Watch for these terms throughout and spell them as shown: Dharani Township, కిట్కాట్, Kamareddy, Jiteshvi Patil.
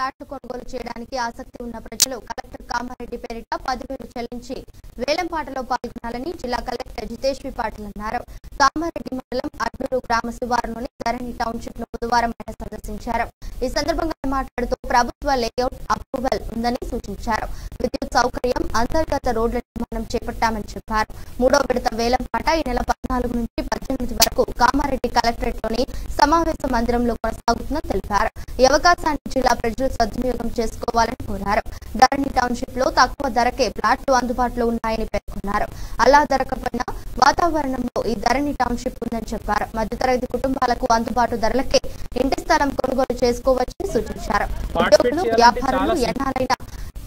ఫ్లాట్లు కొనుగోలు చేయడానికి ఆసక్తి ఉన్న ప్రజలు కలెక్టర్ కామారెడ్డి పేరిట 10,000 చెల్లించి వేలంపాటలో పాల్గొనాలని జిల్లా కలెక్టర్ జితేష్వి పాటిల్ అన్నారు. కామారెడ్డి మండలం అడ్డూరు గ్రామ శివారులోని ధరణి టౌన్షిప్ ను బుధవారం ఆయన సందర్శించారు. ఈ సందర్భంగా మాట్లాడుతూ ప్రభుత్వ లేఅవుట్ అప్రూవల్ ఉందని సూచించారు. విద్యుత్ సౌకర్యం, అంతర్గత రోడ్ల నిర్మాణం చేపట్టామని చెప్పారు. మూడో విడత వేలంపాట ఈ నెల 14 నుంచి 18 వరకు కామారెడ్డి కలెక్టరేట్ లోని సమావేశ మందిరంలో కొనసాగుతుందని తెలిపారు. ఈ అవకాశాన్ని జిల్లా ప్రజలు సద్వినియోగం చేసుకోవాలని కోరారు. ధరణి టౌన్షిప్ లో తక్కువ ధరకే ప్లాట్లు అందుబాటులో ఉన్నాయని పేర్కొన్నారు. అలా ధరకపోయిన వాతావరణంలో ఈ ధరణి టౌన్షిప్ ఉందని చెప్పారు. మధ్యతరగతి కుటుంబాలకు అందుబాటు ధరలకే ఇంటి స్థలం కొనుగోలు చేసుకోవచ్చని సూచించారు. ఉద్యోగులు, వ్యాపారులు ఎన్నాలైనా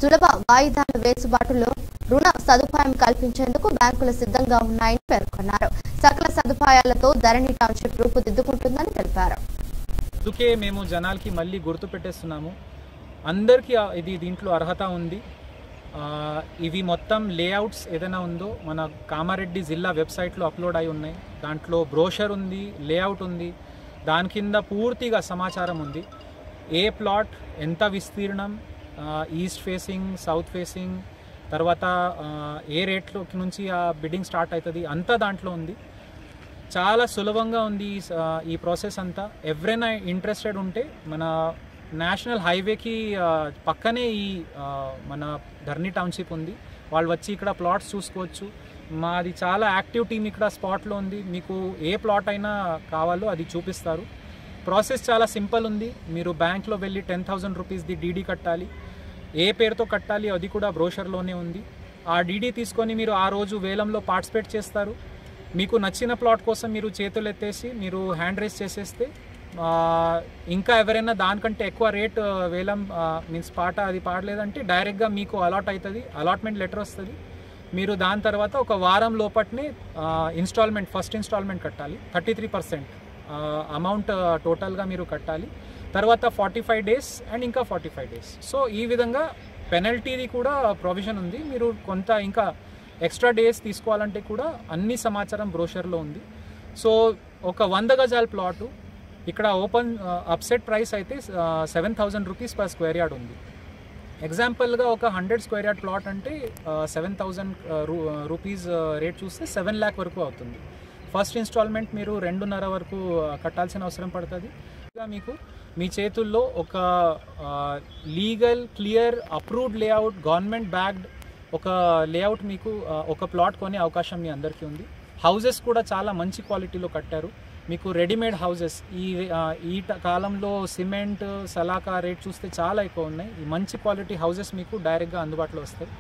సులభ వాయిదాల వేసుబాటులో రుణ సదుపాయం కల్పించేందుకు బ్యాంకులు సిద్ధంగా ఉన్నాయని పేర్కొన్నారు. సకల సదుపాయాలతో ధరణి టౌన్షిప్ రూపుదిద్దుకుంటుందని తెలిపారు. అందుకే మేము జనాలకి మళ్ళీ గుర్తు పెట్టేస్తున్నాము. అందరికీ ఇది దీంట్లో అర్హత ఉంది. ఇవి మొత్తం లేఅవుట్స్ ఏదైనా ఉందో మన కామారెడ్డి జిల్లా వెబ్సైట్లో అప్లోడ్ అయి ఉన్నాయి. దాంట్లో బ్రోషర్ ఉంది, లేఅవుట్ ఉంది, దాని కింద పూర్తిగా సమాచారం ఉంది. ఏ ప్లాట్ ఎంత విస్తీర్ణం, ఈస్ట్ ఫేసింగ్, సౌత్ ఫేసింగ్, తర్వాత ఏ రేట్లోకి నుంచి ఆ బిడ్డింగ్ స్టార్ట్ అవుతుంది అంతా దాంట్లో ఉంది. చాలా సులభంగా ఉంది ఈ ప్రాసెస్ అంతా. ఎవరైనా ఇంట్రెస్టెడ్ ఉంటే మన నేషనల్ హైవేకి పక్కనే ఈ మన ధరణి టౌన్షిప్ ఉంది. వాళ్ళు వచ్చి ఇక్కడ ప్లాట్స్ చూసుకోవచ్చు. మాది చాలా యాక్టివ్ టీమ్ ఇక్కడ స్పాట్లో ఉంది. మీకు ఏ ప్లాట్ అయినా కావాలో అది చూపిస్తారు. ప్రాసెస్ చాలా సింపుల్ ఉంది. మీరు బ్యాంక్లో వెళ్ళి 10,000 రూపీస్ది డీడీ కట్టాలి. ఏ పేరుతో కట్టాలి అది కూడా బ్రోషర్లోనే ఉంది. ఆ డీడీ తీసుకొని మీరు ఆ రోజు వేలంలో పార్టిసిపేట్ చేస్తారు. మీకు నచ్చిన ప్లాట్ కోసం మీరు చేతులు ఎత్తేసి మీరు హ్యాండ్ రేస్ చేసేస్తే ఇంకా ఎవరైనా దానికంటే ఎక్కువ రేట్ వేలం మీన్స్ పాట అది పాడలేదంటే డైరెక్ట్గా మీకు అలాట్ అవుతుంది. అలాట్మెంట్ లెటర్ వస్తుంది. మీరు దాని తర్వాత ఒక వారం లోపట్నే ఇన్స్టాల్మెంట్ ఫస్ట్ ఇన్స్టాల్మెంట్ కట్టాలి. 33% అమౌంట్ టోటల్గా మీరు కట్టాలి. తర్వాత 45 డేస్ అండ్ ఇంకా 45 డేస్. సో ఈ విధంగా పెనల్టీది కూడా ప్రొవిజన్ ఉంది. మీరు కొంత ఇంకా ఎక్స్ట్రా డేస్ తీసుకోవాలంటే కూడా అన్ని సమాచారం బ్రోషర్లో ఉంది. సో ఒక 100 గజాల ప్లాటు ఇక్కడ ఓపెన్ అప్సెట్ ప్రైస్ అయితే 7,000 రూపీస్ పర్ స్క్వేర్ యార్డ్ ఉంది. ఎగ్జాంపుల్గా ఒక 100 స్క్వేర్ యార్డ్ ప్లాట్ అంటే 7,000 రూపీస్ రేట్ చూస్తే 7 lakh వరకు అవుతుంది. ఫస్ట్ ఇన్స్టాల్మెంట్ మీరు 2.5 వరకు కట్టాల్సిన అవసరం పడుతుంది. ఇంకా మీకు మీ చేతుల్లో ఒక legal, clear, approved layout, government backed ఒక లేఅవుట్ మీకు ఒక ప్లాట్ కొనే అవకాశం మీ అందరికీ ఉంది. హౌజెస్ కూడా చాలా మంచి క్వాలిటీలో కట్టారు. మీకు రెడీమేడ్ హౌజెస్ ఈ కాలంలో సిమెంట్, సలాకా రేట్ చూస్తే చాలా ఎక్కువ ఉన్నాయి. ఈ మంచి క్వాలిటీ హౌజెస్ మీకు డైరెక్ట్గా అందుబాటులో వస్తాయి.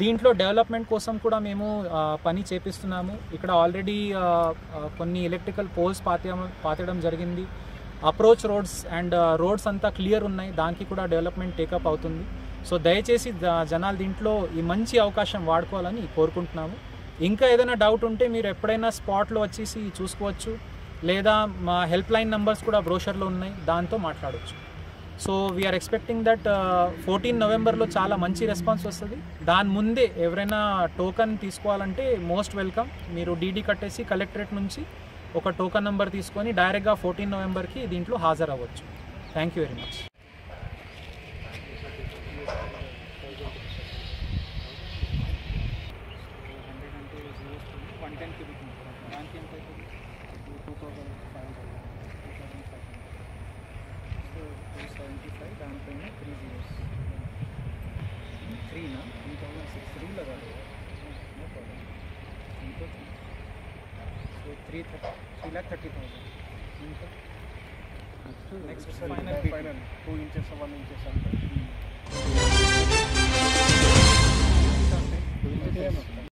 దీంట్లో డెవలప్మెంట్ కోసం కూడా మేము పని చేపిస్తున్నాము. ఇక్కడ ఆల్రెడీ కొన్ని ఎలక్ట్రికల్ పోల్స్ పాతేయడం జరిగింది. అప్రోచ్ రోడ్స్ అండ్ రోడ్స్ అంతా క్లియర్ ఉన్నాయి. దానికి కూడా డెవలప్మెంట్ టేకప్ అవుతుంది. సో దయచేసి జనాలు దీంట్లో ఈ మంచి అవకాశం వాడుకోవాలని కోరుకుంటున్నాము. ఇంకా ఏదైనా డౌట్ ఉంటే మీరు ఎప్పుడైనా స్పాట్లో వచ్చేసి చూసుకోవచ్చు. లేదా మా హెల్ప్ లైన్ నెంబర్స్ కూడా బ్రోషర్లో ఉన్నాయి, దాంతో మాట్లాడవచ్చు. సో వీఆర్ ఎక్స్పెక్టింగ్ దట్ 14 నవంబర్లో చాలా మంచి రెస్పాన్స్ వస్తుంది. దాని ముందే ఎవరైనా టోకన్ తీసుకోవాలంటే మోస్ట్ వెల్కమ్. మీరు డీడీ కట్టేసి కలెక్టరేట్ నుంచి ఒక టోకన్ నెంబర్ తీసుకొని డైరెక్ట్గా 14 నవంబర్కి దీంట్లో హాజరవ్వచ్చు. Thank you very much. So 3 lakh 30,000. Next final 2 inches or 1 inches.